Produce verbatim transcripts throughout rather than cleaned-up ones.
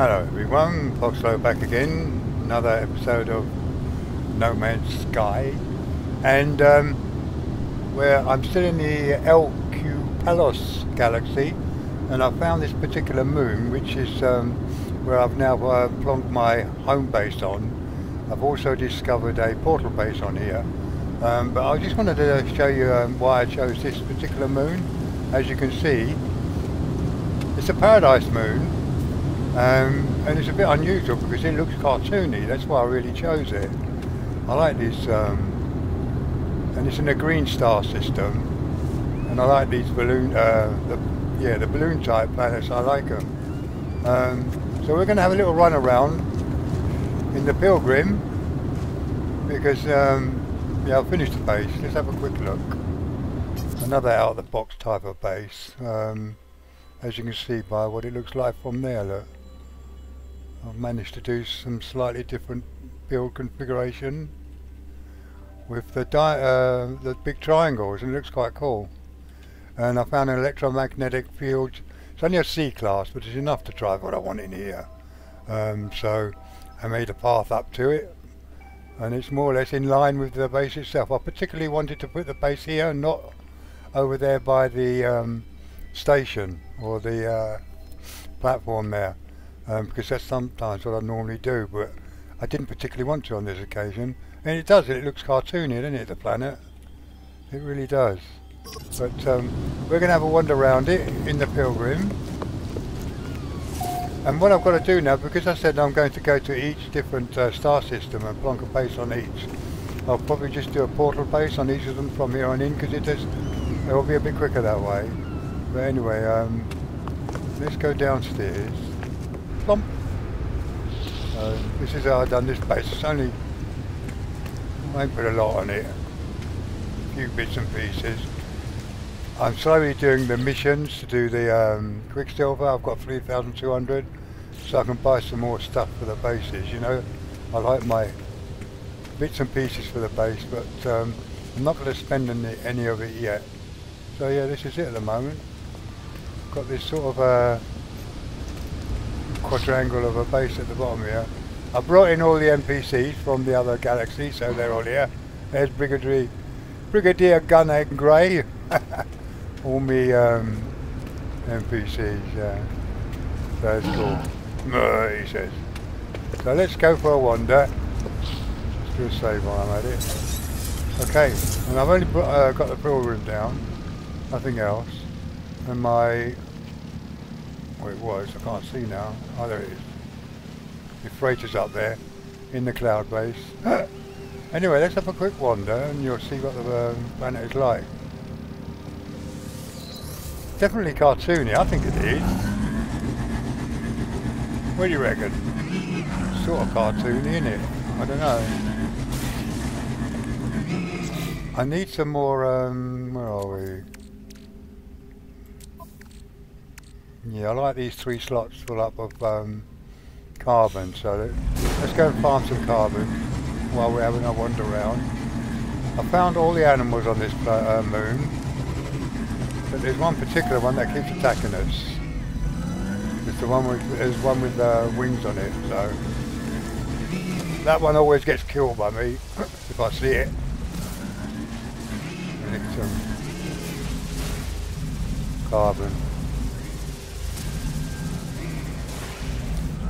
Hello everyone, Foxlow back again, another episode of No Man's Sky, and um, where I'm still in the L Q Pelos galaxy, and I found this particular moon, which is um, where I've now uh, plonked my home base on. I've also discovered a portal base on here, um, but I just wanted to show you um, why I chose this particular moon. As you can see, it's a paradise moon, um, and it's a bit unusual because it looks cartoony. That's why I really chose it. I like this, um, and it's in a green star system, and I like these balloon, uh, the, yeah, the balloon type planets. I like them. Um, so we're going to have a little run around in the Pilgrim because um, yeah, I'll finish the base. Let's have a quick look. Another out-of-the-box type of base, um, as you can see by what it looks like from there. Look, I've managed to do some slightly different build configuration with the di uh, the big triangles, and it looks quite cool. And I found an electromagnetic field. It's only a C class, but it's enough to drive what I want in here. Um, so I made a path up to it, and it's more or less in line with the base itself. I particularly wanted to put the base here and not over there by the um, station or the uh, platform there, um, because that's sometimes what I normally do, but I didn't particularly want to on this occasion. And it does, it looks cartoony, doesn't it, the planet? It really does. But um, we're going to have a wander around it in the Pilgrim. And what I've got to do now, because I said I'm going to go to each different uh, star system and plonk a base on each, I'll probably just do a portal base on each of them from here on in, because it does, it'll be a bit quicker that way. But anyway, um, let's go downstairs. Plomp. Uh, this is how I've done this base. It's only, I ain't put a lot on it, a few bits and pieces. I'm slowly doing the missions to do the um, Quicksilver. I've got three thousand two hundred, so I can buy some more stuff for the bases, you know. I like my bits and pieces for the base, but um, I'm not going to spend any, any of it yet. So yeah, this is it at the moment. Got this sort of uh, quadrangle of a base at the bottom here. I brought in all the N P Cs from the other galaxy, so they're all here. There's Brigadier, Brigadier Gunhead Grey. All me um, N P Cs, yeah. So that's cool. Murr, he says. So let's go for a wander. Let's do a save while I'm at it. Okay, and I've only put, uh, got the Pilgrim down. Nothing else. And my... Oh, it was. I can't see now. Oh, there it is. The freighter's up there in the cloud base. Anyway, let's have a quick wander and you'll see what the um, planet is like. Definitely cartoony, I think it is. What do you reckon? Sort of cartoony, isn't it? I don't know. I need some more, um, where are we? Yeah, I like these three slots full up of um, carbon, so let's go and farm some carbon while we're having a wander around. I found all the animals on this uh, moon. But there's one particular one that keeps attacking us. It's the one with, there's one with uh, wings on it, so... That one always gets killed by me, if I see it. And it's um, carbon.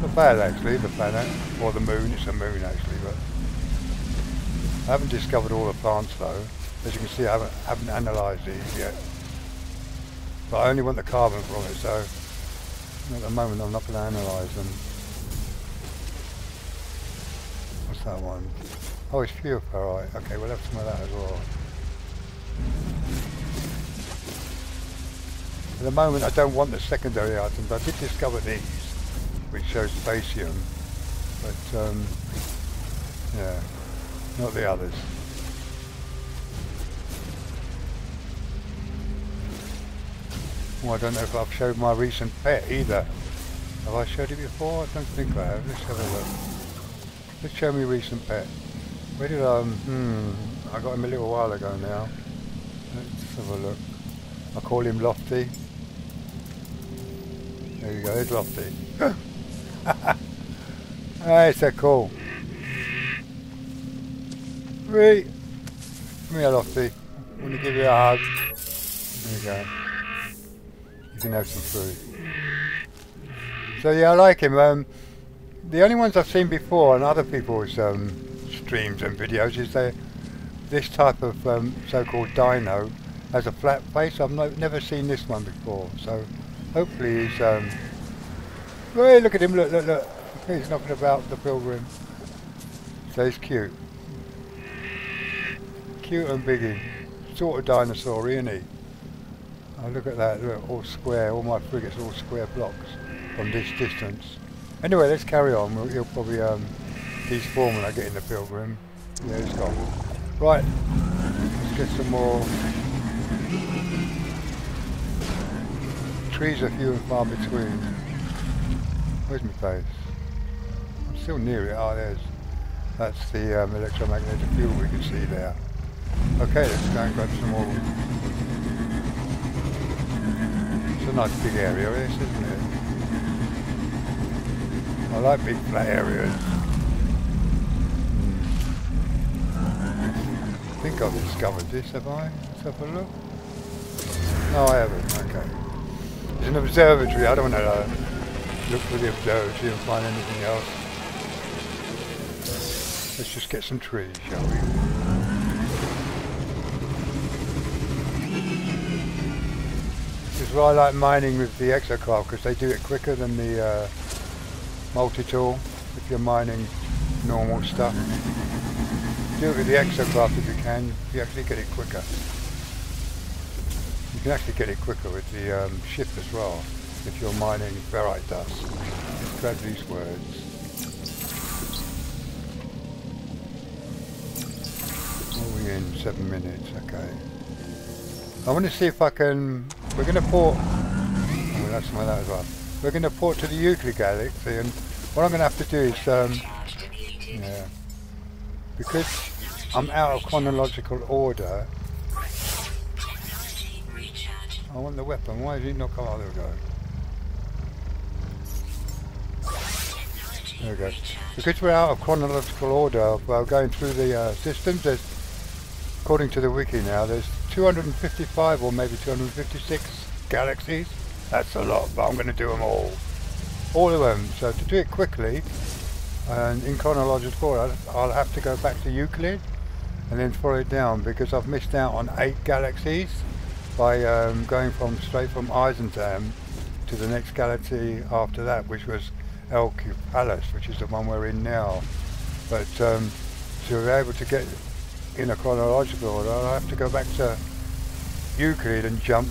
Not bad actually, the planet. Or the moon, it's a moon actually, but... I haven't discovered all the plants though. As you can see, I haven't, haven't analysed these yet. But I only want the carbon from it, so at the moment I'm not going to analyse them. What's that one? Oh, it's fuel ferrite. Okay, we'll have some of that as well. At the moment I don't want the secondary items. I did discover these, which shows spatium, but um, yeah, not the others. Well, I don't know if I've showed my recent pet either. Have I showed it before? I don't think I have. Let's have a look. Let's show me recent pet. Where did I... Um, hmm, I got him a little while ago now. Let's have a look. I call him Lofty. There you go, there's Lofty. That's a cool. Wee. Come here, Lofty. I'm going to give you a hug. There you go. You can have some food. So yeah, I like him. Um, the only ones I've seen before on other people's um, streams and videos is they, this type of um, so-called dino has a flat face. I've no, never seen this one before. So hopefully he's... Um, hey, look at him, look, look, look. He's knocking about the pilgrim. So he's cute. Cute and biggie. Sort of dinosaur, isn't he? Oh, look at that, look, all square, all my frigates, all square blocks from this distance. Anyway, let's carry on. We'll, he'll probably, um, he's form when I get in the pilgrim. Yeah, he's gone. Right, let's get some more. Trees are few and far between. Where's my face? I'm still near it. Oh, there's, that's the um, electromagnetic field we can see there. Okay, let's go and grab some more. It's a nice big area, this, isn't it? I like big flat areas. I think I've discovered this, have I? Let's have a look. No, I haven't. Okay. It's an observatory. I don't want to look for the observatory and find anything else. Let's just get some trees, shall we? Well, I like mining with the exocarp because they do it quicker than the uh, multi-tool if you're mining normal stuff. Do it with the exocarp if you can, you actually get it quicker. You can actually get it quicker with the um, ship as well if you're mining ferrite dust. Let's grab these words. Oh, we're in seven minutes, okay. I want to see if I can... We're going to port... Oh, that's some of that as well. We're going to port to the Euclid galaxy, and what I'm going to have to do is... Um, yeah. Because I'm out of chronological order... I want the weapon. Why is it not... Oh, there we go. There we go. Because we're out of chronological order, well, going through the uh, systems, there's... According to the wiki now, there's two hundred fifty-five or maybe two hundred fifty-six galaxies. That's a lot, but I'm going to do them all. All of them. So to do it quickly, and in chronological order, I'll have to go back to Euclid and then follow it down because I've missed out on eight galaxies by um, going from straight from Eisenham to the next galaxy after that, which was El Cupalus, which is the one we're in now. But um, to be able to get in a chronological order, I'll have to go back to Euclid and jump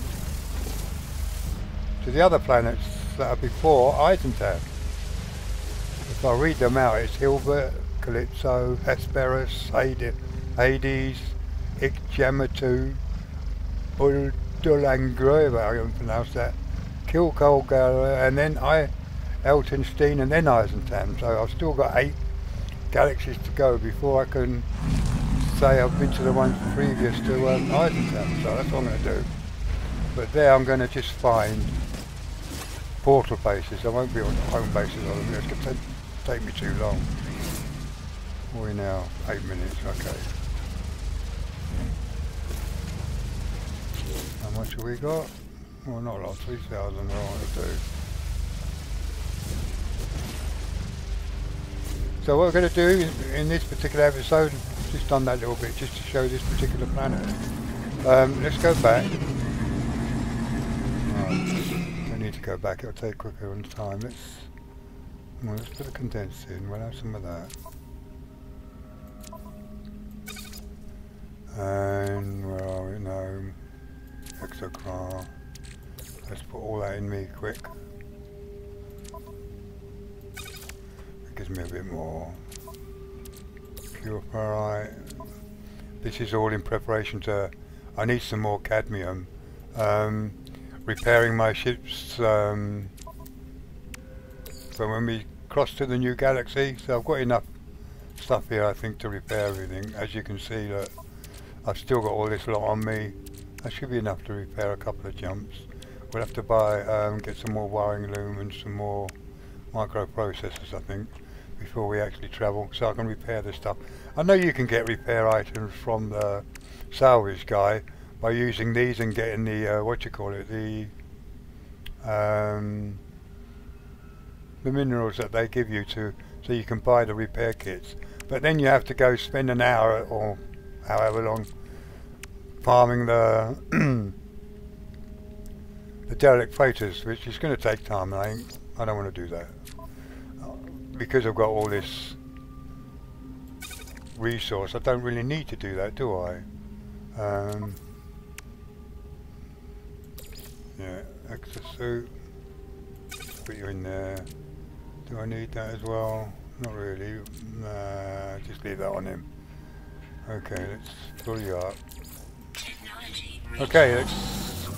to the other planets that are before Eisenham. If I read them out, it's Hilbert, Calypso, Hesperus, Hades, Ixamatu, Uldulangrui, if I can pronounce that, Kilkogara, and then I, Eltonstein, and then Eisenham. So I've still got eight galaxies to go before I can say I've been to the ones previous to um, Eisenham, so that's what I'm going to do. But there I'm going to just find portal bases. I won't be on home bases on them. It's going to take me too long. We're now eight minutes. Okay. How much have we got? Well, not a lot. Three thousand. What I want to do. So what we're going to do in this particular episode, just done that little bit just to show this particular planet. Um, let's go back. Right. Don't need to go back, it'll take quicker on time. Let's, well, let's put a condenser in, we'll have some of that. And where are we? No. Exocar. Let's put all that in me quick. It gives me a bit more. Purify. This is all in preparation to... I need some more cadmium. Um, repairing my ships um, for when we cross to the new galaxy. So I've got enough stuff here, I think, to repair everything. As you can see, look, I've still got all this lot on me. That should be enough to repair a couple of jumps. We'll have to buy, um, get some more wiring loom and some more microprocessors, I think, before we actually travel, so I can repair this stuff. I know you can get repair items from the salvage guy by using these and getting the, uh, what you call it, the um, the minerals that they give you to, so you can buy the repair kits. But then you have to go spend an hour or however long farming the the derelict freighters, which is going to take time, and I, ain't, I don't want to do that. Because I've got all this resource, I don't really need to do that, do I? Um, yeah, extra suit, put you in there. Do I need that as well? Not really, nah, just leave that on him. Okay, let's pull you up. Okay, let's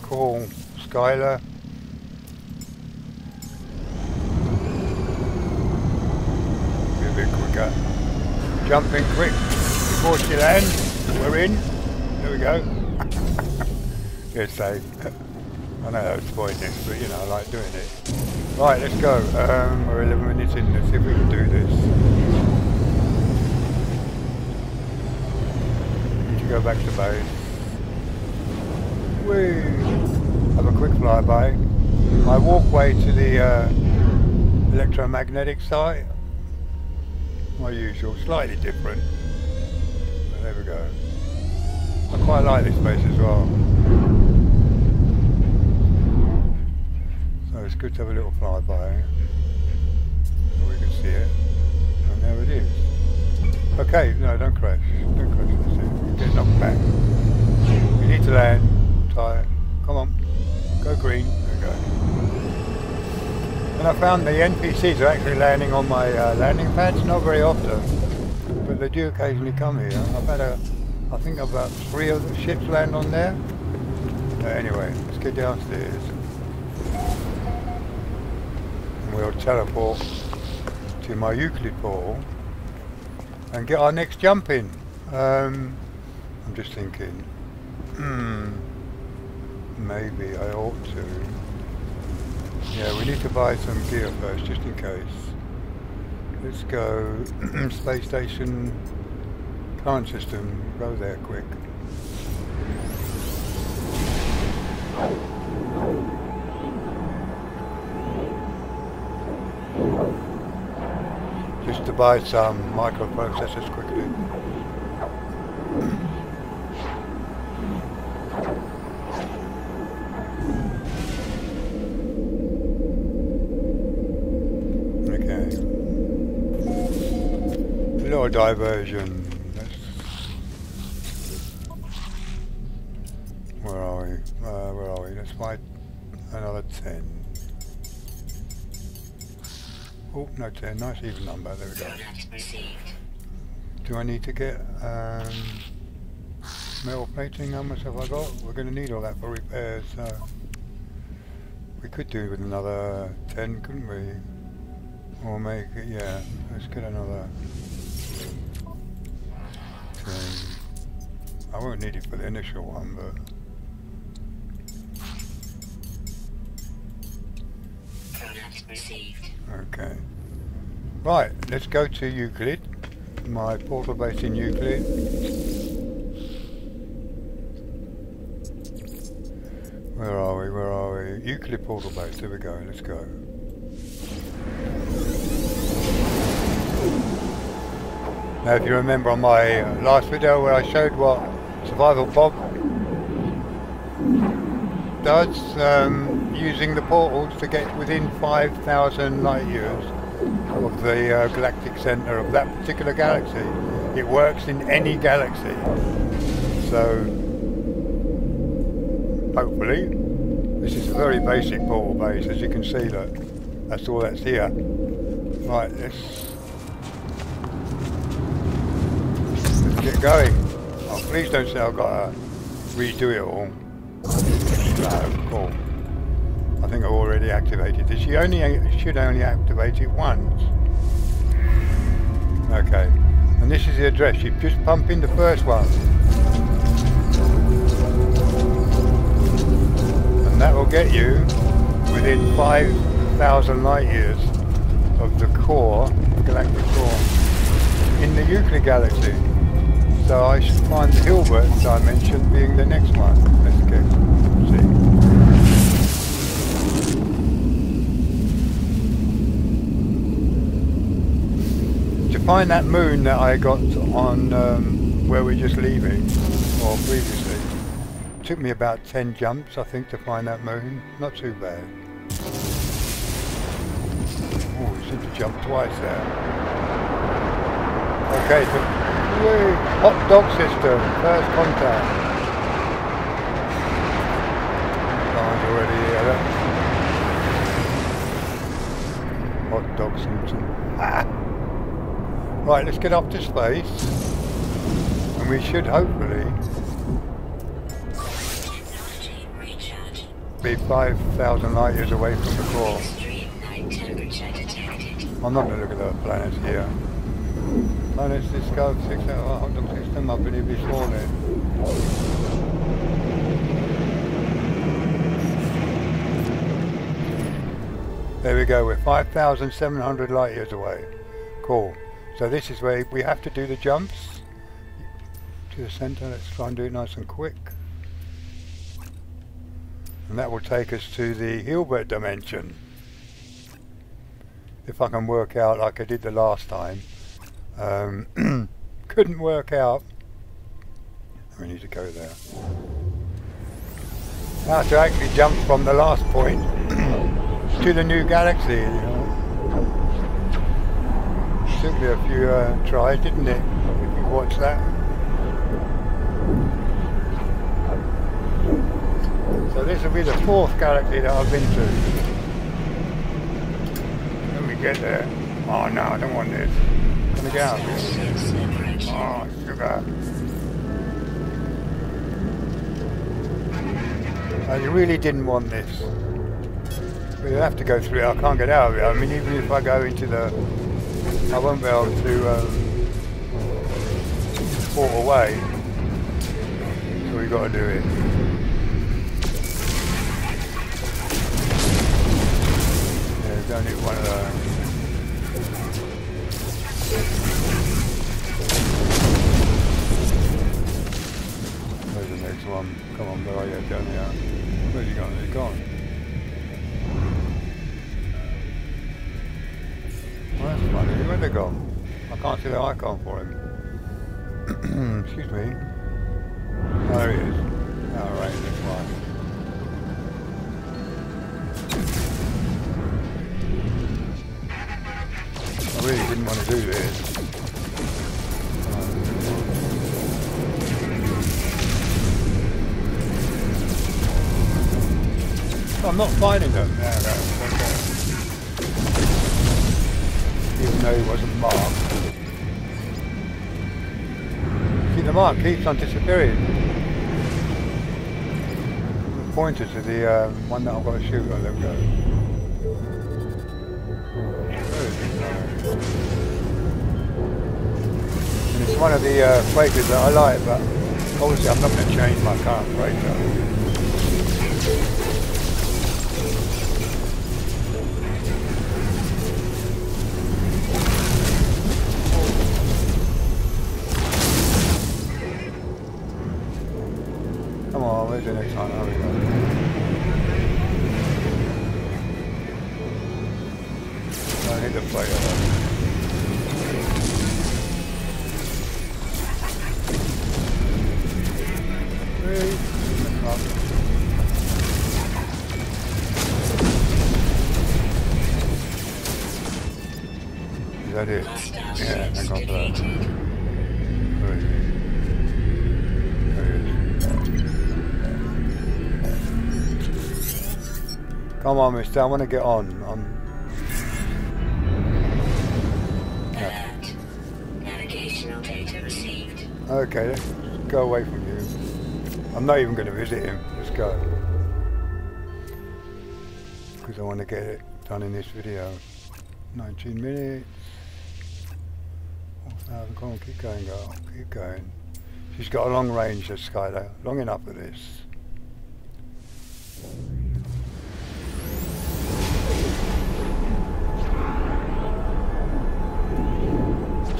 call Skyler. Be a bit quicker. Jump in quick before she lands. We're in. There we go. Good save. I know that was pointless, but you know, I like doing it. Right, let's go. Um, we're eleven minutes in. Let's see if we can do this. Need to go back to base. Whee! Have a quick flyby. My walkway to the uh, electromagnetic site. My usual, slightly different. But there we go. I quite like this place as well. So it's good to have a little flyby, so we can see it. And there it is. Okay, no, don't crash. Don't crash, that's it. You get knocked back. You need to land. Tire. Come on. Go green. There we go. And I found the N P Cs are actually landing on my uh, landing pads. Not very often, but they do occasionally come here. I've had a... I think about three of the ships land on there. Uh, anyway, let's get downstairs. And we'll teleport to my Euclid portal and get our next jump in. Um, I'm just thinking, hmm, maybe I ought to. Yeah, we need to buy some gear first, just in case. Let's go space station. Current system, go there quick. Just to buy some microprocessors quickly. Okay. A little diversion. ten. Oh, no ten, nice even number, there we go. Do I need to get um, metal plating? How much have I got? We're going to need all that for repairs, so we could do with another ten, couldn't we? Or make it, yeah, let's get another ten. I won't need it for the initial one, but... Okay. Right, let's go to Euclid, my portal base in Euclid. Where are we? Where are we? Euclid portal base. There we go. Let's go. Now, if you remember on my last video where I showed what Survival Bob does, um, using the portals to get within five thousand light years of the uh, galactic centre of that particular galaxy. It works in any galaxy. So, hopefully, this is a very basic portal base, as you can see, look. That's all that's here. Right, let's, let's get going. Oh, please don't say I've got to redo it all. No, cool. I think I've already activated this. You only should only activate it once. Okay, and this is the address. You just pump in the first one, and that will get you within five thousand light years of the core, the galactic core, in the Euclid galaxy. So I should find the Hilbert dimension being the next one. Let's go see. To find that moon that I got on um, where we're just leaving, or previously, took me about ten jumps, I think, to find that moon. Not too bad. Oh, we seem to jump twice there. Okay, so hot dog system, first contact. Can't already hear that. Hot dog system. Ah. Right, let's get up to space. And we should hopefully be five thousand light years away from the core. I'm not going to look at the planets here. Planets discovered six hour hot dog system, I believe this morning. There we go, we're five thousand seven hundred light years away. Cool. So this is where we have to do the jumps to the centre. Let's try and do it nice and quick. And that will take us to the Hilbert dimension. If I can work out like I did the last time. Um, couldn't work out. We need to go there. How to actually jump from the last point to the new galaxy. You know. Took me a few uh, tries, didn't it? If you watch that. So this will be the fourth galaxy that I've been to. When we get there. Oh no, I don't want this. The gas. Oh, sugar. I really didn't want this. We'll have to go through it. I can't get out of it. I mean, even if I go into the... I won't be able to um, port away. So we've got to do it. Yeah, we've only one of those. Where's the next one? Come on, where are you? Down here. Where's he gone? He's gone. Where's the money? Where'd they go? I can't see the icon for him. Excuse me. There he is. Alright, next one. I really didn't want to do this. Um, I'm not finding them now, though. Even though he wasn't marked. See, the mark keeps on disappearing. The pointer to the uh, one that I've got to shoot, I let go. And it's one of the uh, breakers that I like, but obviously I'm not going to change my current breaker. Come on, where's the next one? There we go. The player. Three. Is that it? Yeah, I got that. Three. Come on, mister, I want to get on. I'm Okay, let's go away from you. I'm not even going to visit him. Let's go. Because I want to get it done in this video. nineteen minutes. four thousand, come on, keep going, girl. Keep going. She's got a long range, this Skyler. Long enough for this.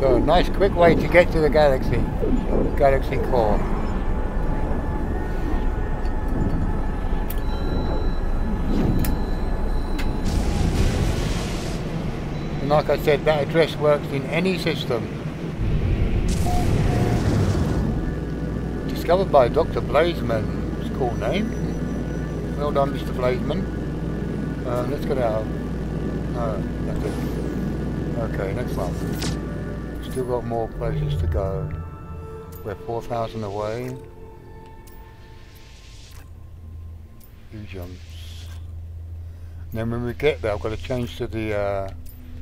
So a nice quick way to get to the galaxy, galaxy core. And like I said, that address works in any system. Discovered by Doctor Blazeman, it's a cool name. Well done, Mister Blazeman. Uh, let's go to our... No, that's it. Okay, next one. Still got more places to go. We're four thousand away. Two jumps. And then when we get there, I've got to change to the uh,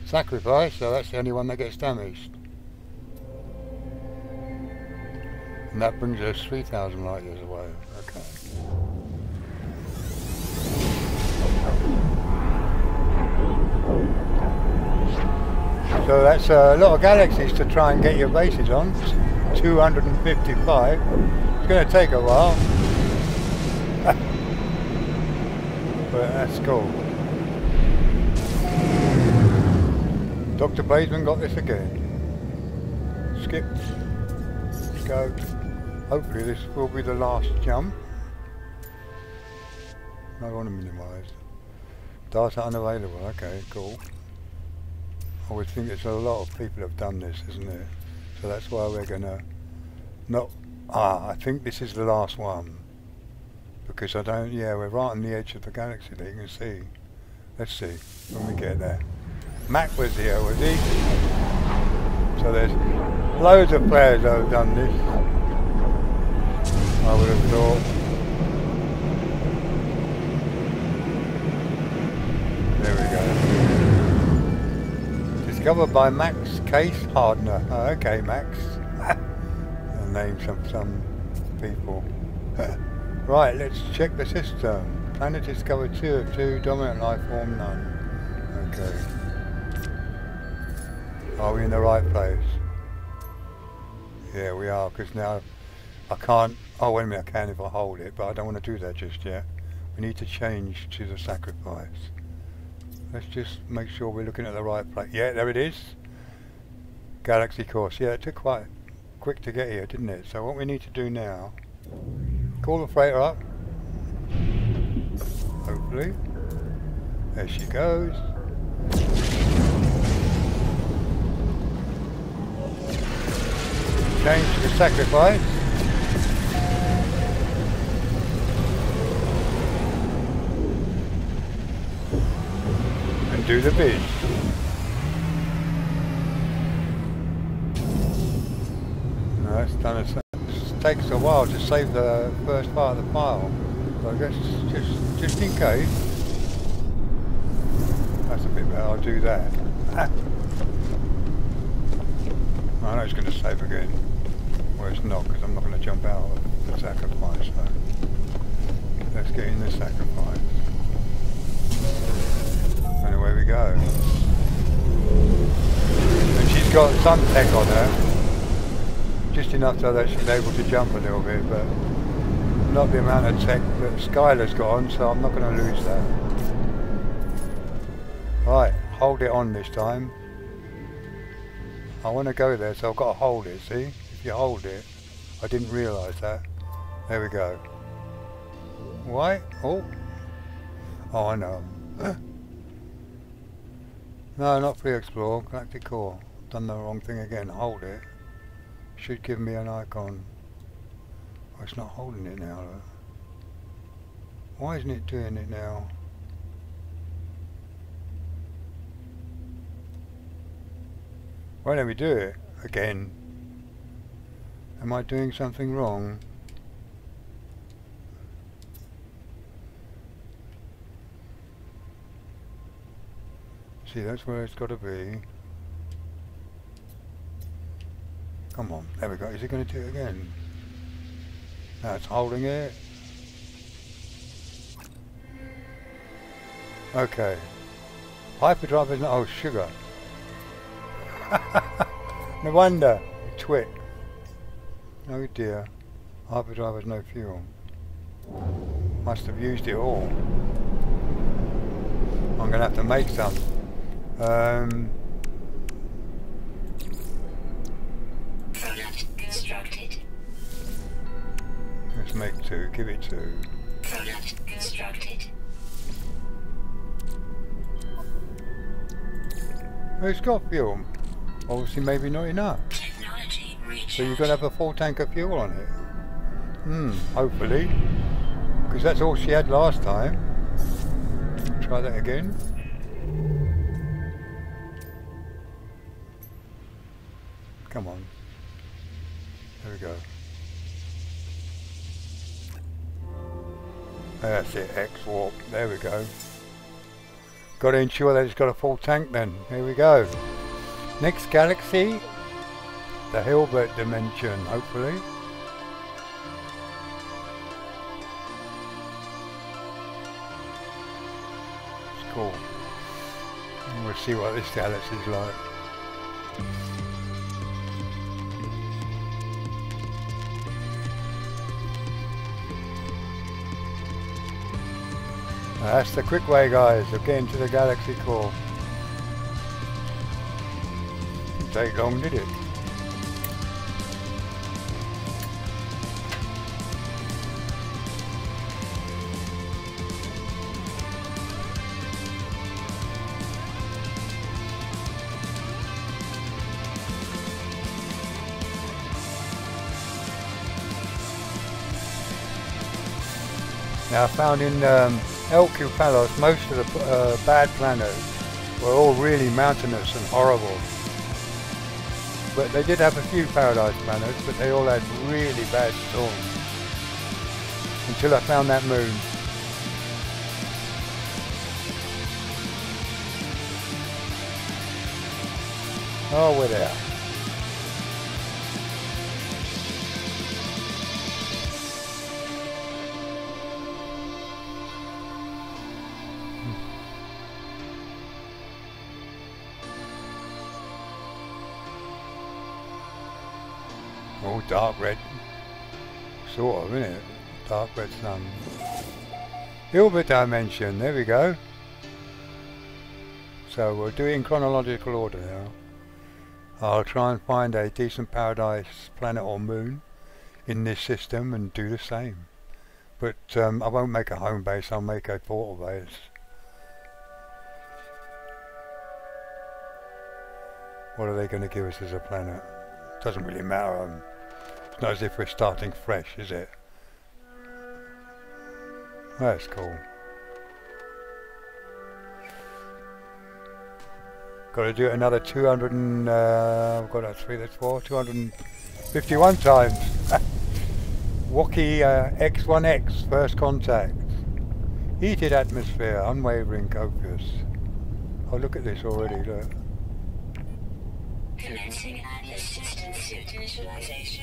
sacrifice, so that's the only one that gets damaged. And that brings us three thousand light years away. Okay. So that's a lot of galaxies to try and get your bases on. two hundred fifty-five. It's going to take a while. But that's cool. Doctor Blazeman got this again. Skip. Let's go. Hopefully this will be the last jump. I want to minimise. Data unavailable. Okay, cool. I would think there's a lot of people have done this, isn't there? So that's why we're gonna not. Ah, I think this is the last one because I don't. Yeah, we're right on the edge of the galaxy. That you can see. Let's see when we get there. Mac was here, was he? So there's loads of players that have done this. I would have thought. There we go. Discovered by Max Case Hardner. Oh, okay, Max. I named some, some people. Right, let's check the system. Planet discovered two of two, dominant life form none. Okay. Are we in the right place? Yeah, we are, because now I can't... Oh, wait a minute, I can if I hold it, but I don't want to do that just yet. We need to change to the sacrifice. Let's just make sure we're looking at the right place. Yeah, there it is. Galaxy course. Yeah, it took quite quick to get here, didn't it? So what we need to do now, call the freighter up. Hopefully. There she goes. Change to the sacrifice. Do the bid. No, that's done. It takes a while to save the first part of the file, but I guess just just in case. That's a bit better. I'll do that. I know it's going to save again. Well, it's not because I'm not going to jump out of the sacrifice. So let's get in the sacrifice. And away we go. And she's got some tech on her, just enough so that she's able to jump a little bit, but not the amount of tech that Skyler's got on, so I'm not going to lose that. Right, hold it on this time. I want to go there, so I've got to hold it, see? If you hold it, I didn't realise that. There we go. Why? Oh. Oh, I know. No, not pre-explore, galactic core. Done the wrong thing again, hold it. Should give me an icon. Oh, it's not holding it now though. Why isn't it doing it now? Why don't we do it again? Am I doing something wrong? See, that's where it's got to be. Come on, there we go. Is it going to do it again? No, it's holding it. Okay. Hyperdrive is not... Oh, sugar. No wonder. Twit. Oh dear. Hyperdrive has no fuel. Must have used it all. I'm going to have to make some. Um, to make two, give it two. Product constructed. Well, it's got fuel. Obviously maybe not enough. Technology reach. So you're going to have a full tank of fuel on it. Hmm, hopefully. Because that's all she had last time. Try that again. Come on. There we go. That's it, X-warp. There we go. Got to ensure that it's got a full tank then. Here we go. Next galaxy. The Hilbert Dimension, hopefully. It's cool. And we'll see what this galaxy is like. That's the quick way, guys, of getting to the galaxy core. Didn't take long, did it? Now, I found in um, L Q Pelos, most of the uh, bad planets were all really mountainous and horrible. But they did have a few paradise planets, but they all had really bad storms. Until I found that moon. Oh, we're there. Oh, dark red, sort of, isn't it? Dark red sun. Hilbert Dimension, there we go. So we'll do it in chronological order now. I'll try and find a decent paradise planet or moon in this system and do the same. But um, I won't make a home base, I'll make a portal base. What are they going to give us as a planet? Doesn't really matter. Um, it's not as if we're starting fresh, is it? That's cool. Got to do it another two hundred and... Uh, I've got that three, that's four, two hundred fifty-one times. Wacky uh, X one X, first contact. Heated atmosphere, unwavering, copious. Oh, look at this already, look. Commencing atlas system suit initialization.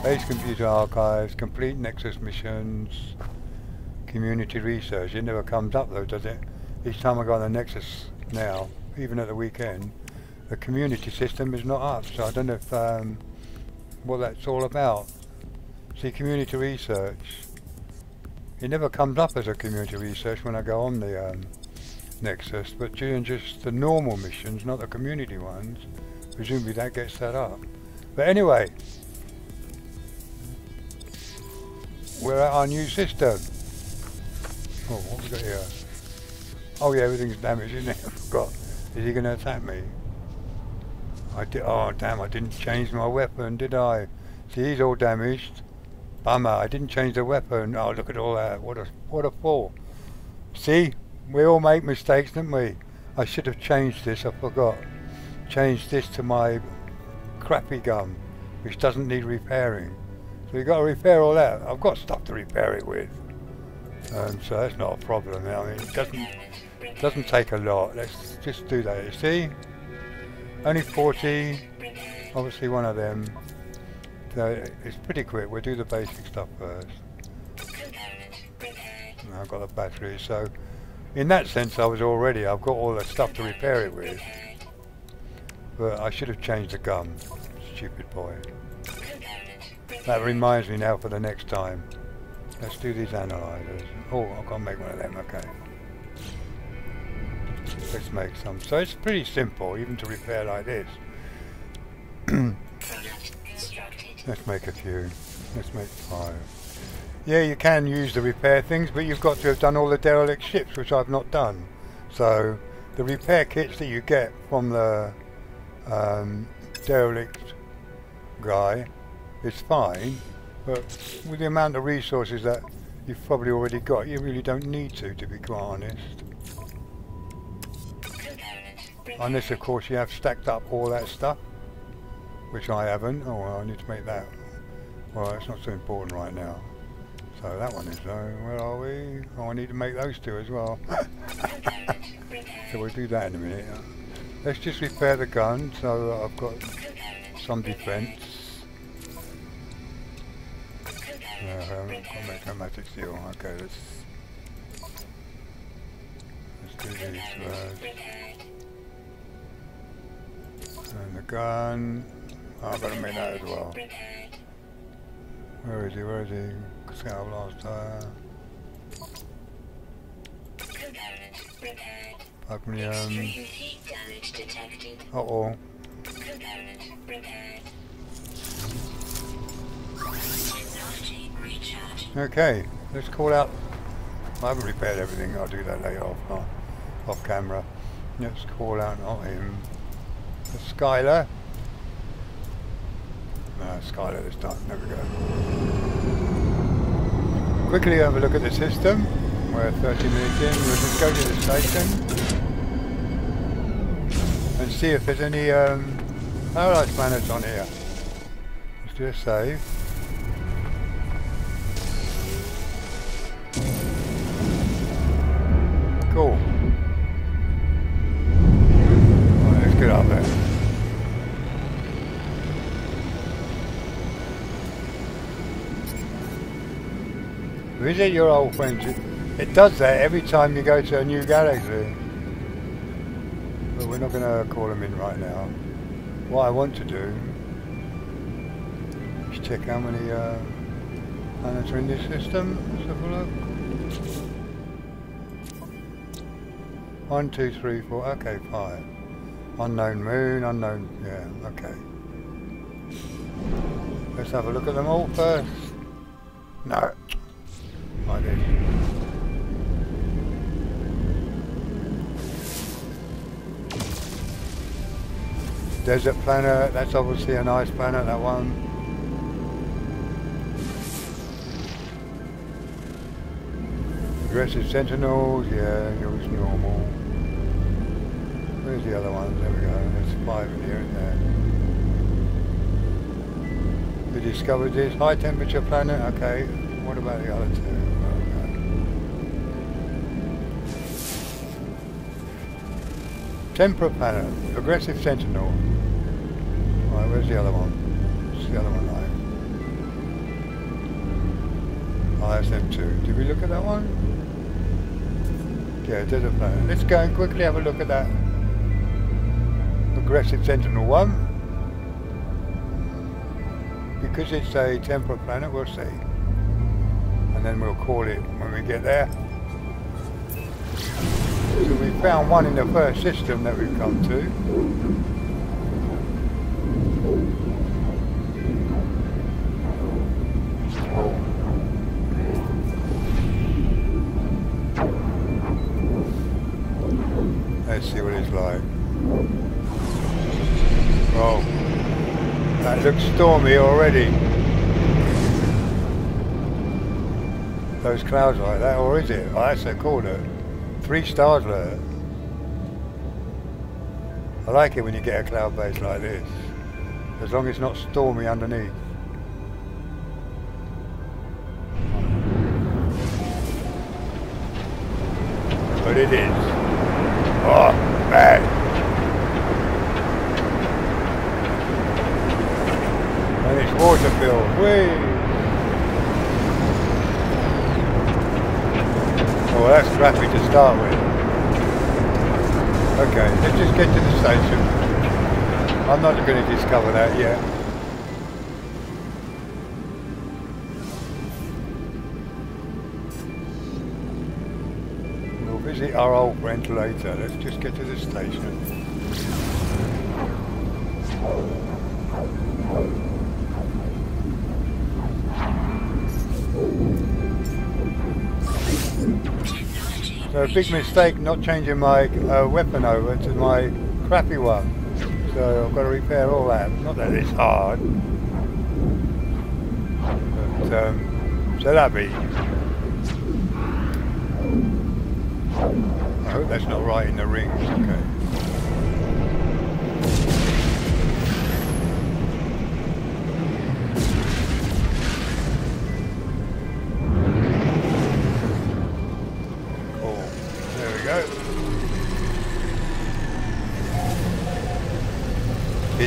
Space computer archives, complete Nexus missions, community research. It never comes up though, does it? Each time I go on the Nexus now, even at the weekend, the community system is not up, so I don't know if, um, what that's all about. See, community research. It never comes up as a community research when I go on the um, Nexus, but during just the normal missions, not the community ones, presumably that gets that up. But anyway, we're at our new system. Oh, what have we got here? Oh yeah, everything's damaged, isn't it? I forgot. Is he going to attack me? I did. Oh damn, I didn't change my weapon, did I? See, he's all damaged. Bummer, I didn't change the weapon. Oh, look at all that. What a, what a fall. See? We all make mistakes, don't we? I should have changed this, I forgot. Changed this to my crappy gun, which doesn't need repairing. So you've got to repair all that. I've got stuff to repair it with. Um, so that's not a problem. I mean, it doesn't, doesn't take a lot. Let's just do that, you see? Only forty. Obviously one of them. So it's pretty quick. We'll do the basic stuff first. And I've got the battery, so... In that sense, I was already, I've got all the stuff to repair it with. But I should have changed the gun. Stupid boy. That reminds me now for the next time. Let's do these analyzers. Oh, I've got to make one of them, okay. Let's make some. So it's pretty simple, even to repair like this. Let's make a few. Let's make five. Yeah, you can use the repair things, but you've got to have done all the derelict ships, which I've not done. So the repair kits that you get from the um, derelict guy is fine, but with the amount of resources that you've probably already got, you really don't need to, to be quite honest. Unless, of course, you have stacked up all that stuff, which I haven't. Oh, well, I need to make that. Well, it's not so important right now. So that one is, uh, where are we? Oh, I need to make those two as well. So we'll do that in a minute. Let's just repair the gun so that I've got some defense. No, I haven't got my chromatic seal. Okay, let's, let's do these first. And the gun. Oh, I've got to make that as well. Where is he? Where is he? Scout blaster. Pugnium. Uh oh. Okay, let's call out. I haven't repaired everything. I'll do that later off, off, off camera. Let's call out on him. Skyler. Uh, Skyler this time, there we go. Quickly have a look at the system. We're thirty minutes in, we'll just go to the station and see if there's any um, paralyzed planets on here. Let's do a save. Cool. Right, let's get up there. Visit your old friends. It does that every time you go to a new galaxy. But we're not going to call them in right now. What I want to do is check how many uh, planets are in this system. Let's have a look. One, two, three, four. Okay, five. Unknown moon, unknown. Yeah, okay. Let's have a look at them all first. No. Like this. Desert planet, that's obviously a nice planet, that one. Aggressive sentinels, yeah, it was normal. Where's the other one? There we go, there's five in here and there. We discovered this high temperature planet, okay. What about the other two? Okay. Temperate planet, aggressive sentinel. Alright, where's the other one? What's the other one like? I S M two. Did we look at that one? Yeah, desert planet. Let's go and quickly have a look at that. Aggressive sentinel one. Because it's a temperate planet, we'll see. And then we'll call it when we get there. So we found one in the first system that we've come to. Let's see what it's like. Oh, that looks stormy already. Those clouds like that, or is it? Oh, that's a cool look. Three stars alert. I like it when you get a cloud base like this. As long as it's not stormy underneath. But it is. Oh, man! And it's water-filled. Whee! Well, that's crappy to start with. Okay, let's just get to the station. I'm not going to discover that yet. We'll visit our old friend later. Let's just get to the station. So a big mistake not changing my uh, weapon over to my crappy one. So I've got to repair all that. Not that it's hard. But, um, so that'd be... I hope that's not right in the ring. Okay.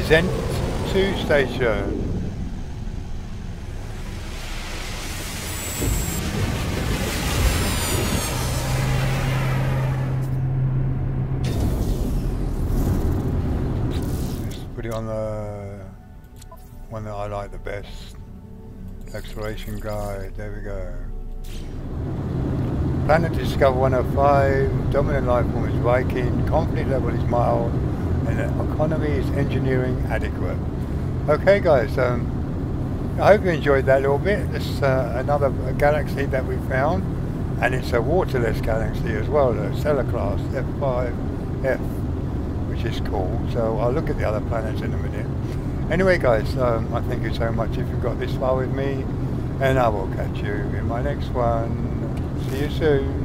Zen two station. Just put it on the one that I like the best. Exploration guide, there we go. Planet Discover one oh five, dominant life form is Viking, conflict level is mild, and the economy is engineering adequate. Okay guys, um, I hope you enjoyed that little bit. It's uh, another galaxy that we found, and it's a waterless galaxy as well, the Stellar class F five F, which is cool. So I'll look at the other planets in a minute. Anyway guys, um, I thank you so much if you've got this far with me, and I will catch you in my next one. See you soon.